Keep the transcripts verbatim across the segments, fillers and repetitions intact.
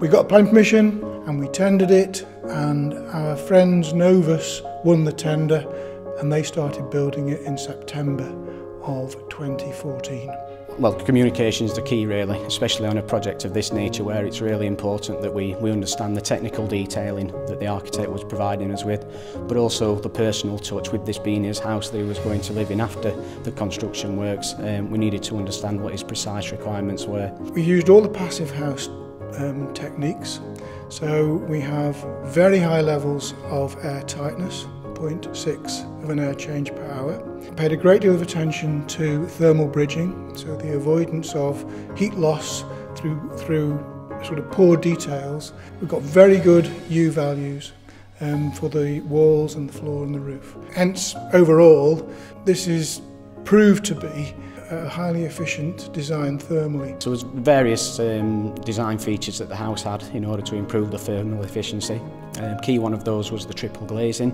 We got planning permission and we tendered it, and our friends Novus won the tender and they started building it in September of twenty fourteen. Well, communication is the key really, especially on a project of this nature where it's really important that we, we understand the technical detailing that the architect was providing us with, but also the personal touch with this being his house that he was going to live in after the construction works. Um, we needed to understand what his precise requirements were. We used all the Passivhaus um, techniques, so we have very high levels of air tightness, zero point six of an air change per hour. Paid a great deal of attention to thermal bridging, so the avoidance of heat loss through, through sort of poor details. We've got very good U values um, for the walls and the floor and the roof. Hence, overall, this is proved to be a highly efficient design thermally. So there was various um, design features that the house had in order to improve the thermal efficiency. Um, key one of those was the triple glazing.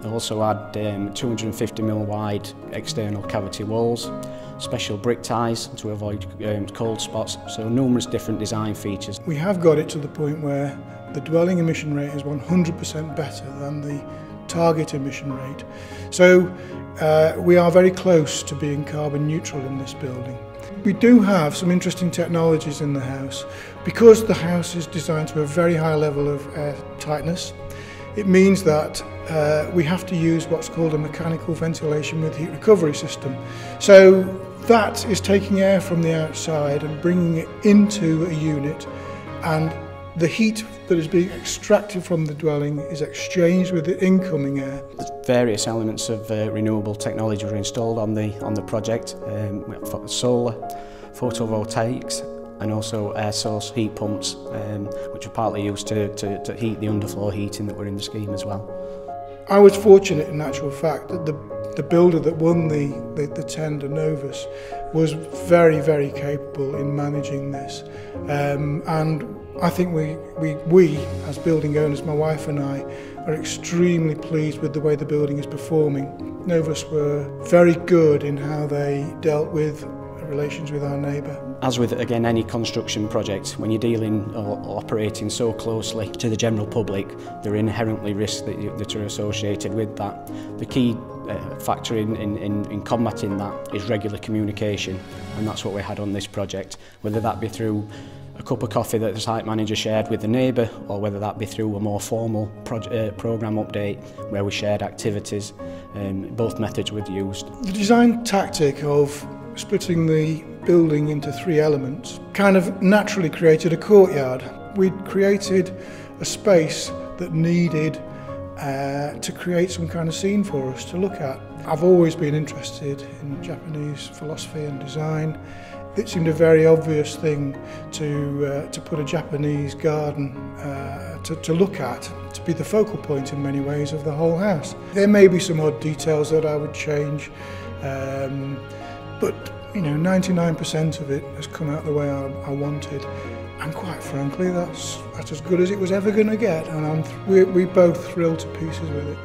They also had um, two hundred and fifty millimetre wide external cavity walls, special brick ties to avoid um, cold spots, so numerous different design features. We have got it to the point where the dwelling emission rate is one hundred percent better than the target emission rate. So uh, we are very close to being carbon neutral in this building. We do have some interesting technologies in the house. Because the house is designed to a very high level of air tightness, it means that uh, we have to use what's called a mechanical ventilation with heat recovery system. So that is taking air from the outside and bringing it into a unit, and the heat that is being extracted from the dwelling is exchanged with the incoming air. Various elements of uh, renewable technology were installed on the on the project. Um, solar, photovoltaics, and also air source heat pumps, um, which are partly used to, to, to heat the underfloor heating that were in the scheme as well. I was fortunate in actual fact that the, the builder that won the, the, the tender, Novus, was very, very capable in managing this. Um, and I think we, we, we, as building owners, my wife and I, are extremely pleased with the way the building is performing. Novus were very good in how they dealt with relations with our neighbour. As with, again, any construction project, when you're dealing or operating so closely to the general public, there are inherently risks that, you, that are associated with that. The key uh, factor in, in, in combating that is regular communication, and that's what we had on this project, whether that be through a cup of coffee that the site manager shared with the neighbour, or whether that be through a more formal pro uh, programme update where we shared activities. Um, both methods were used. The design tactic of splitting the building into three elements kind of naturally created a courtyard. We'd created a space that needed uh, to create some kind of scene for us to look at. I've always been interested in Japanese philosophy and design. It seemed a very obvious thing to, uh, to put a Japanese garden uh, to, to look at, to be the focal point in many ways of the whole house. There may be some odd details that I would change, um, but you know, ninety-nine percent of it has come out the way I, I wanted, and quite frankly, that's, that's as good as it was ever going to get, and I'm th we, we're both thrilled to pieces with it.